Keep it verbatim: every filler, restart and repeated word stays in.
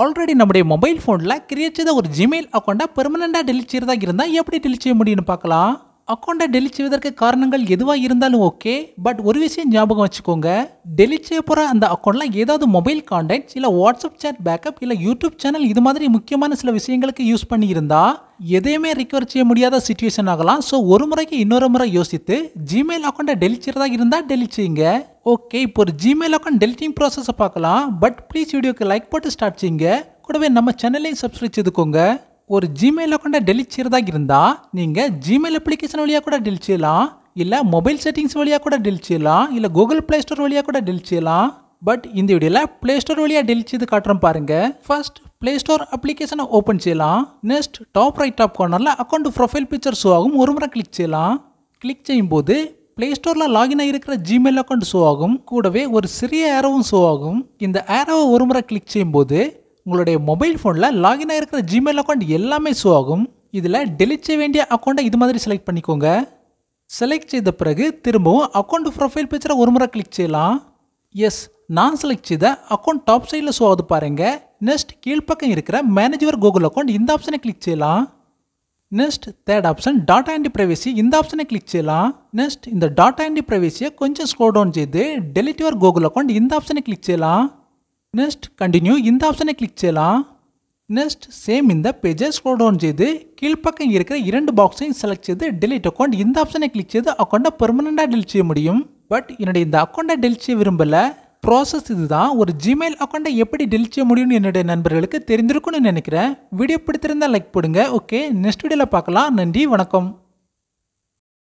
Already நம்முடைய mobile phone ல create செய்த ஒரு Gmail account permanent delete செய்யறதா இருந்தா எப்படி delete செய்ய முடியும்னு பார்க்கலாம். Account delete செய்வதற்கு காரணங்கள் எதுவா இருந்தாலும் ஓகே, பட் ஒரு விஷயம் ஞாபகம் வச்சுக்கோங்க, delete செய்ய போற அந்த அக்கவுண்ட்ல ஏதாவது மொபைல் கான்டாக்ட்ஸ் இல்ல வாட்ஸ்அப் chat பேக்கப் இல்ல YouTube சேனல் இது மாதிரி முக்கியமான சில விஷயங்களுக்கு யூஸ் பண்ணி இருந்தா எதையுமே ரிகவர் செய்ய முடியாத சிச்சுவேஷன் ஆகலாம். சோ ஒரு முறைக்கு இன்னொரு முறை யோசித்து Gmail அக்கவுண்ட delete செய்யறதா இருந்தா delete செய்யுங்க. ஓகே, இப்போ ஒரு Gmail அக்கவுண்ட் டெலிட்டிங் process பார்க்கலாம். பட் ப்ளீஸ் வீடியோக்கு லைக் போட்டு ஸ்டார்ட் செய்யுங்க. கூடவே நம்ம சேனலையும் சப்ஸ்கிரைப் செய்துக்கோங்க. ஒரு Gmail account delete செய்யறதா இருந்தா நீங்க Gmail application வழியா கூட delete செய்யலாம், இல்ல mobile settings வழியா கூட delete செய்யலாம், இல்ல Google Play Store வழியா கூட delete செய்யலாம். பட் இந்த வீடியோல Play Store வழியா delete செய்து காட்றேன் பாருங்க. First Play Store application open செய்யலாம். Next top right top cornerல account profile picture show ஆகும், ஒரு முறை click செய்யலாம். Click செய்யும்போது Play Storeல login ஆயிருக்கிற Gmail account show ஆகும், கூடவே ஒரு சிறிய arrowவும் show ஆகும். இந்த arrow ஒரு முறை click செய்யும்போது உங்களுடைய மொபைல் ஃபோன்ல லாகின் ஆயிருக்கிற Gmail அக்கவுண்ட் எல்லாமே ஷோ ஆகும். இதில் டெலிட் செய்ய வேண்டிய அக்கௌண்ட்டை இது மாதிரி செலக்ட் பண்ணிக்கோங்க. செலக்ட் செய்த பிறகு திரும்பவும் அக்கௌண்ட் ப்ரொஃபைல் பிக்சரை ஒரு முறை கிளிக் செய்யலாம். எஸ், நான் செலக்ட் செய்த அக்கௌண்ட் டாப் சைடில் ஷோ ஆகுது பாருங்க. நெக்ஸ்ட் கீழ்ப்பக்கம் இருக்கிற மேனேஜர் கூகுள் அக்கௌண்ட் இந்த ஆப்ஷனை கிளிக் செய்யலாம். Next third option data and privacy இந்த ஆப்ஷனை கிளிக் செய்யலாம். நெக்ஸ்ட் இந்த டாட்டா அண்ட் பிரைவசியை கொஞ்சம் ஸ்க்ரோல் டவுன் செய்து டெலிட் யுவர் கூகுள் அக்கௌண்ட் இந்த ஆப்ஷனை கிளிக் செய்யலாம். நெக்ஸ்ட் கண்டினியூ இந்த ஆப்ஷனை கிளிக் செய்யலாம். நெக்ஸ்ட் சேம் இந்த பேஜை ஸ்க்ரோல் டவுன் செய்து கீழ்ப்பக்கம் இருக்கிற இரண்டு பாக்ஸையும் செலக்ட் செய்து டெலிட் அக்கௌண்ட் இந்த ஆப்ஷனை கிளிக் செய்து அக்கௌண்ட்டை பெர்மனண்டாக டெலிட் செய்ய முடியும். பட் என்னுடைய இந்த அக்கௌண்ட்டை டெலிட் செய்ய விரும்பலை. ப்ராசஸ் இதுதான். ஒரு ஜிமெயில் அக்கௌண்ட்டை எப்படி டெலிட் செய்ய முடியும்னு என்னுடைய நண்பர்களுக்கு தெரிஞ்சிருக்கும்னு நினைக்கிறேன். வீடியோ பிடித்திருந்தால் லைக் போடுங்க. ஓகே, நெக்ஸ்ட் வீடியோவில் பார்க்கலாம். நன்றி, வணக்கம்.